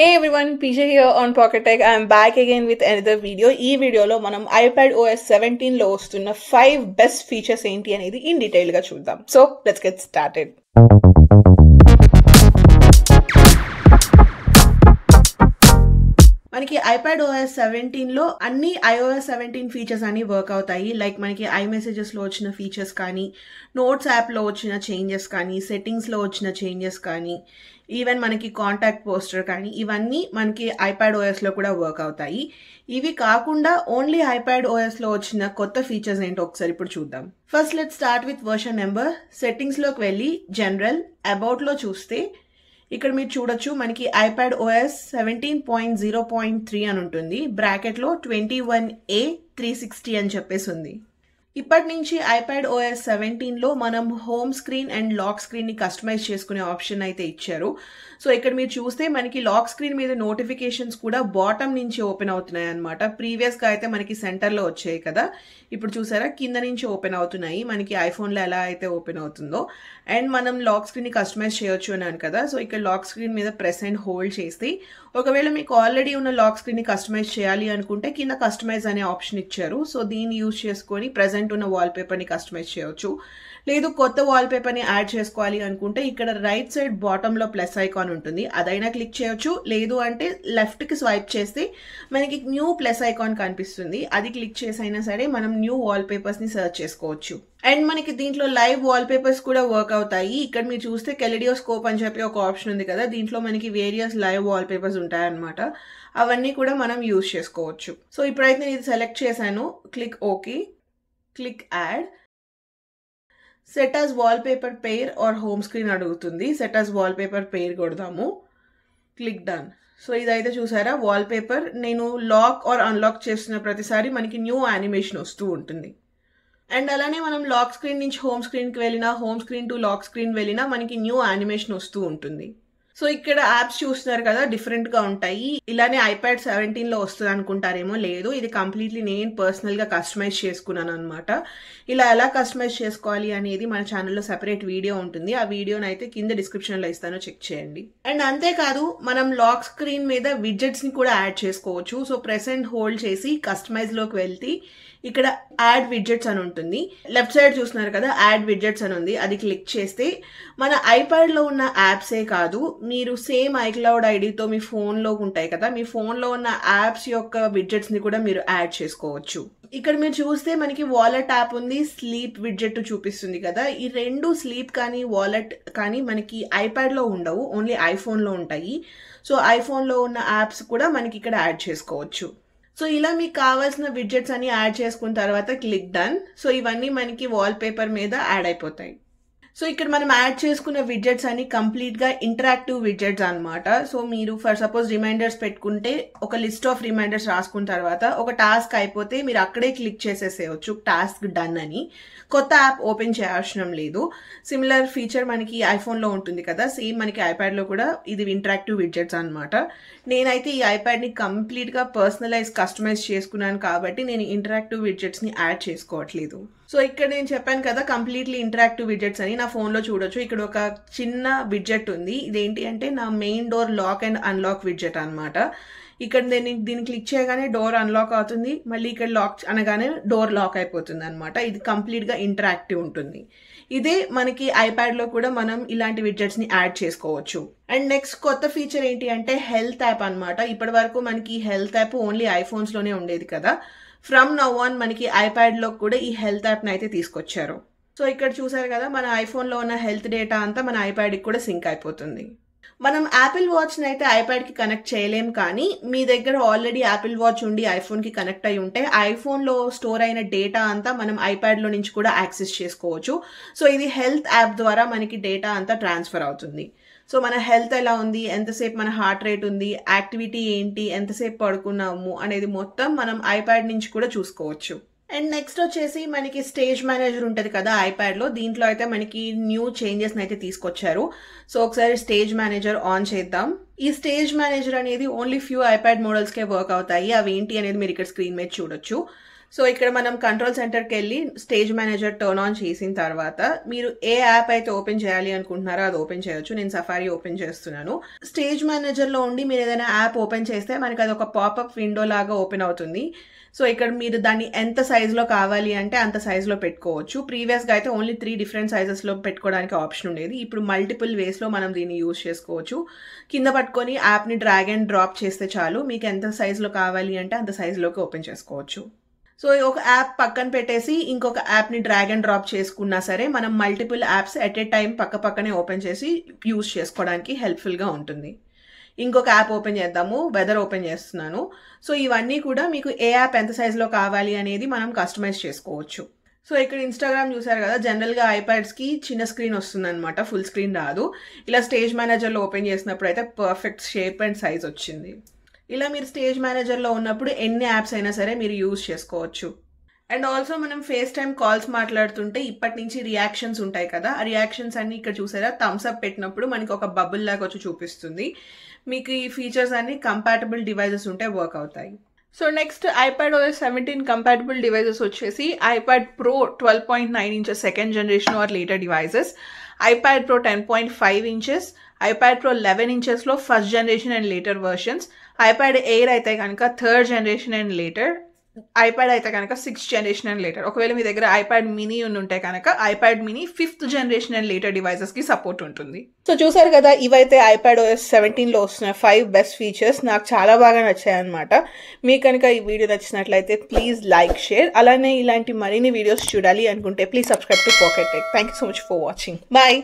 Hey everyone, PJ here on Pocket Tech. I am back again with another video. This video lo manam iPad OS 17 lo ostuna 5 best features enti anedi in detail ga chuddam. So, let's get started. మనకి iPad OS 17 లో అన్ని iOS 17 features అన్ని work అవుతాయి. Like మనకి iMessages లో వచ్చిన features కానీ, notes app లో వచ్చిన చేంజెస్ కానీ, సెట్టింగ్స్ లో వచ్చిన చేంజెస్ కానీ, ఈవెన్ మనకి కాంటాక్ట్ పోస్టర్ కానీ, ఇవన్నీ మనకి iPad OS లో కూడా వర్క్ అవుతాయి. ఇవి కాకుండా ఓన్లీ iPad OS లో వచ్చిన కొత్త ఫీచర్స్ ఏంటో ఒకసారి ఇప్పుడు చూద్దాం. First let's start with version number. Settings లోకి వెళ్ళి జనరల్ అబౌట్ లో చూస్తే ఇక్కడ మీరు చూడొచ్చు మనకి ఐప్యాడ్ ఓఎస్ 17.0.3 అని ఉంటుంది. బ్రాకెట్లో 21A360 అని చెప్పేసి ఉంది. ఇప్పటి నుంచి ఐప్యాడ్ ఓఎస్ 17లో మనం హోమ్ స్క్రీన్ అండ్ లాక్ స్క్రీన్ని కస్టమైజ్ చేసుకునే ఆప్షన్ అయితే ఇచ్చారు. సో ఇక్కడ మీరు చూస్తే మనకి లాక్ స్క్రీన్ మీద నోటిఫికేషన్స్ కూడా బాటమ్ నుంచి ఓపెన్ అవుతున్నాయి అనమాట. ప్రీవియస్గా అయితే మనకి సెంటర్లో వచ్చాయి కదా, ఇప్పుడు చూసారా కింద నుంచి ఓపెన్ అవుతున్నాయి. మనకి ఐఫోన్లో ఎలా అయితే ఓపెన్ అవుతుందో, అండ్ మనం లాక్ స్క్రీన్ని కస్టమైజ్ చేయొచ్చు అన్నాను కదా. సో ఇక్కడ లాక్ స్క్రీన్ మీద ప్రెస్ అండ్ హోల్డ్ చేసి, ఒకవేళ మీకు ఆల్రెడీ ఉన్న లాక్ స్క్రీన్ని కస్టమైజ్ చేయాలి అనుకుంటే కింద కస్టమైజ్ అనే ఆప్షన్ ఇచ్చారు. సో దీన్ని యూజ్ చేసుకొని ప్రజెంట్ ఉన్న వాల్పేపర్ని కస్టమైజ్ చేయవచ్చు. లేదు కొత్త వాల్పేపర్ని యాడ్ చేసుకోవాలి అనుకుంటే ఇక్కడ రైట్ సైడ్ బాటంలో ప్లస్ ఐకాన్ ఉంటుంది, అదైనా క్లిక్ చేయొచ్చు. లేదు అంటే లెఫ్ట్కి స్వైప్ చేస్తే మనకి న్యూ ప్లస్ ఐకాన్ కనిపిస్తుంది, అది క్లిక్ చేసైనా సరే మనం న్యూ వాల్పేపర్స్ని సెర్చ్ చేసుకోవచ్చు. అండ్ మనకి దీంట్లో లైవ్ వాల్పేపర్స్ కూడా వర్క్ అవుతాయి. ఇక్కడ మీరు చూస్తే కెలిడియోస్కోప్ అని చెప్పి ఒక ఆప్షన్ ఉంది కదా, దీంట్లో మనకి వేరియస్ లైవ్ వాల్పేపర్స్ ఉంటాయన్నమాట. అవన్నీ కూడా మనం యూజ్ చేసుకోవచ్చు. సో ఇప్పుడైతే నేను ఇది సెలెక్ట్ చేశాను, click okay, click add. Set as wallpaper pair or home screen అడుగుతుంది, సెట్ యాజ్ వాల్పేపర్ పేర్ కొడదాము, క్లిక్ డన్. సో ఇదైతే చూసారా వాల్పేపర్, నేను లాక్ ఆర్ అన్లాక్ చేస్తున్న ప్రతిసారి మనకి న్యూ యానిమేషన్ వస్తూ ఉంటుంది. అండ్ అలానే మనం లాక్ స్క్రీన్ నుంచి హోమ్ స్క్రీన్కి వెళ్ళినా, home screen to lock screen వెళ్ళినా మనకి న్యూ యానిమేషన్ వస్తూ ఉంటుంది. సో ఇక్కడ యాప్స్ చూస్తున్నారు కదా, డిఫరెంట్గా ఉంటాయి. ఇలానే ఐప్యాడ్ 17లో వస్తుంది అనుకుంటారేమో, లేదు ఇది కంప్లీట్లీ నేను పర్సనల్గా కస్టమైజ్ చేసుకున్నాను అనమాట. ఇలా ఎలా కస్టమైజ్ చేసుకోవాలి అనేది మన ఛానల్లో సెపరేట్ వీడియో ఉంటుంది, ఆ వీడియోని అయితే కింద డిస్క్రిప్షన్లో ఇస్తాను, చెక్ చేయండి. అండ్ అంతేకాదు మనం లాక్ స్క్రీన్ మీద విడ్జెట్స్ని కూడా యాడ్ చేసుకోవచ్చు. సో ప్రెస్ అండ్ హోల్డ్ చేసి కస్టమైజ్లోకి వెళ్తే ఇక్కడ యాడ్ విడ్జెట్స్ అని ఉంటుంది. లెఫ్ట్ సైడ్ చూస్తున్నారు కదా యాడ్ విడ్జెట్స్ అని ఉంది, అది క్లిక్ చేస్తే మన ఐప్యాడ్లో ఉన్న యాప్సే కాదు, మీరు సేమ్ ఐక్లౌడ్ ఐడితో మీ ఫోన్లో ఉంటాయి కదా, మీ ఫోన్లో ఉన్న యాప్స్ యొక్క విడ్జెట్స్ని కూడా మీరు యాడ్ చేసుకోవచ్చు. ఇక్కడ మీరు చూస్తే మనకి వాలెట్ యాప్ ఉంది, స్లీప్ విడ్జెట్ చూపిస్తుంది కదా. ఈ రెండు స్లీప్ కానీ వాలెట్ కానీ మనకి ఐప్యాడ్లో ఉండవు, ఓన్లీ ఐఫోన్లో ఉంటాయి. సో ఐఫోన్లో ఉన్న యాప్స్ కూడా మనకి ఇక్కడ యాడ్ చేసుకోవచ్చు. సో ఇలా మీకు కావాల్సిన విడ్జెట్స్ అన్ని యాడ్ చేసుకున్న తర్వాత క్లిక్ డన్. సో ఇవన్నీ మనకి వాల్పేపర్ మీద యాడ్ అయిపోతాయి. సో ఇక్కడ మనం యాడ్ చేసుకున్న విడ్జెట్స్ అన్ని కంప్లీట్గా ఇంటరాక్టివ్ విడ్జెట్స్ అనమాట. సో మీరు ఫర్ సపోజ్ రిమైండర్స్ పెట్టుకుంటే ఒక లిస్ట్ ఆఫ్ రిమైండర్స్ రాసుకున్న తర్వాత ఒక టాస్క్ అయిపోతే మీరు అక్కడే క్లిక్ చేసేసేయచ్చు, టాస్క్ డన్ అని. కొత్త యాప్ ఓపెన్ చేయాల్సిన లేదు. సిమిలర్ ఫీచర్ మనకి ఐఫోన్లో ఉంటుంది కదా, సేమ్ మనకి ఐప్యాడ్లో కూడా ఇది ఇంటరాక్టివ్ విడ్జెట్స్ అనమాట. నేనైతే ఈ ఐప్యాడ్ని కంప్లీట్గా పర్సనలైజ్ కస్టమైజ్ చేసుకున్నాను కాబట్టి నేను ఇంటరాక్టివ్ విడ్జెట్స్ని యాడ్ చేసుకోవట్లేదు. సో ఇక్కడ నేను చెప్పాను కదా కంప్లీట్లీ ఇంటరాక్టివ్ విడ్జెట్స్ అని, నా ఫోన్లో చూడొచ్చు ఇక్కడ ఒక చిన్న విడ్జెట్ ఉంది. ఇదేంటి అంటే నా main door lock and unlock widget అనమాట. ఇక్కడ దీన్ని క్లిక్ చేయగానే డోర్ అన్లాక్ అవుతుంది, మళ్ళీ ఇక్కడ లాక్ అనగానే డోర్ లాక్ అయిపోతుంది అనమాట. ఇది కంప్లీట్గా ఇంటరాక్టివ్ ఉంటుంది. ఇదే మనకి ఐప్యాడ్లో కూడా మనం ఇలాంటి విడ్జెట్స్ని యాడ్ చేసుకోవచ్చు. అండ్ నెక్స్ట్ కొత్త ఫీచర్ ఏంటి అంటే హెల్త్ యాప్ అనమాట. ఇప్పటి వరకు మనకి హెల్త్ యాప్ ఓన్లీ ఐఫోన్స్లోనే ఉండేది కదా, ఫ్రమ్ నవ్ ఆన్ మనకి ఐప్యాడ్లో కూడా ఈ హెల్త్ యాప్ని అయితే తీసుకొచ్చారు. సో ఇక్కడ చూసారు కదా మన ఐఫోన్లో ఉన్న హెల్త్ డేటా అంతా మన ఐప్యాడ్కి కూడా సింక్ అయిపోతుంది. మనం యాపిల్ వాచ్ని అయితే ఐప్యాడ్కి కనెక్ట్ చేయలేం, కానీ మీ దగ్గర ఆల్రెడీ యాపిల్ వాచ్ ఉండి ఐఫోన్కి కనెక్ట్ అయి ఉంటే ఐఫోన్లో స్టోర్ అయిన డేటా అంతా మనం ఐప్యాడ్లో నుంచి కూడా యాక్సెస్ చేసుకోవచ్చు. సో ఇది హెల్త్ యాప్ ద్వారా మనకి డేటా అంతా ట్రాన్స్ఫర్ అవుతుంది. సో మన హెల్త్ ఎలా ఉంది, ఎంతసేపు మన హార్ట్ రేట్ ఉంది, యాక్టివిటీ ఏంటి, ఎంతసేపు పడుకున్నాము అనేది మొత్తం మనం ఐప్యాడ్ నుంచి కూడా చూసుకోవచ్చు. అండ్ నెక్స్ట్ వచ్చేసి మనకి స్టేజ్ మేనేజర్ ఉంటుంది కదా ఐప్యాడ్లో, దీంట్లో అయితే మనకి న్యూ చేంజెస్ని అయితే తీసుకొచ్చారు. సో ఒకసారి స్టేజ్ మేనేజర్ ఆన్ చేద్దాం. ఈ స్టేజ్ మేనేజర్ అనేది ఓన్లీ ఫ్యూ ఐప్యాడ్ మోడల్స్కే వర్క్ అవుతాయి, అవి ఏంటి అనేది మీరు ఇక్కడ స్క్రీన్ మీద చూడొచ్చు. So ikkada manam control center ki elli stage manager turn on chesin tarvata meeru a app ayithe open cheyali anukuntunnaro adu open cheyochu. Nenu Safari open chestunnanu. Stage manager lo undi meeru edaina app open chesthe maniki adu oka pop up window laga open avutundi. So ikkada meeru danni entha size lo kavali ante anta size lo pettukochu. Previous ga ayithe only 3 different sizes lo pettukodaniki option undedi. Ippudu multiple ways lo manam deeni use chesukochu. Kinda pattukoni app ni drag and drop chesthe chalu meeku entha size lo kavali ante anta size loki open chesukochu. So ఒక app పక్కన పెట్టేసి ఇంకొక app ని drag and drop చేసుకున్నా సరే మనం multiple apps at a time పక్కపక్కనే open చేసి యూస్ చేసుకోవడానికి హెల్ప్ఫుల్ గా ఉంటుంది. ఇంకొక యాప్ ఓపెన్ చేద్దాము. వెదర్ ఓపెన్ చేస్తున్నాను. సో ఇవన్నీ కూడా మీకు ఏ యాప్ ఎంత సైజ్ లో కావాలి అనేది మనం కస్టమైజ్ చేసుకోవచ్చు. సో ఇక్కడ Instagram చూసారు కదా, జనరల్ గా ఐప్యాడ్స్ కి చిన్న స్క్రీన్ వస్తుందన్నమాట, ఫుల్ స్క్రీన్ రాదు. ఇలా స్టేజ్ మేనేజర్ లో ఓపెన్ చేసినప్పుడు అయితే పర్ఫెక్ట్ షేప్ అండ్ సైజ్ వచ్చింది. ఇలా మీరు స్టేజ్ మేనేజర్లో ఉన్నప్పుడు ఎన్ని యాప్స్ అయినా సరే మీరు యూజ్ చేసుకోవచ్చు. అండ్ ఆల్సో మనం ఫేస్ టైం కాల్స్ మాట్లాడుతుంటే ఇప్పటి నుంచి రియాక్షన్స్ ఉంటాయి కదా, ఆ రియాక్షన్స్ అన్ని ఇక్కడ చూసారా థమ్స్ అప్ పెట్టినప్పుడు మనకి ఒక బబుల్ లాగా వచ్చి చూపిస్తుంది. మీకు ఈ ఫీచర్స్ అన్ని కంపాటబుల్ డివైజెస్ ఉంటే వర్క్ అవుతాయి. So next iPadOS 17 compatible devices వచ్చేసి iPad Pro 12.9 inches second generation or later devices, iPad Pro 10.5 inches, iPad Pro 11 inches లో first generation and later versions, iPad Air అయితే కనుక third generation and later, iPad అయితే కనుక sixth generation and later. ఒకవేళ మీ దగ్గర iPad mini ఉంటే కనుక iPad mini fifth generation and later devices కి సపోర్ట్ ఉంటుంది. సో చూసారు కదా, ఇవైతే iPadOS 17 లో వస్తున్న 5 బెస్ట్ ఫీచర్స్. నాకు చాలా బాగా నచ్చాయి అనమాట. మీకు కనుక ఈ వీడియో నచ్చినట్లయితే ప్లీజ్ లైక్, షేర్. అలానే ఇలాంటి మరిన్ని వీడియోస్ చూడాలి అనుకుంటే please subscribe to Pocket Tech. Thank you so much for watching. Bye.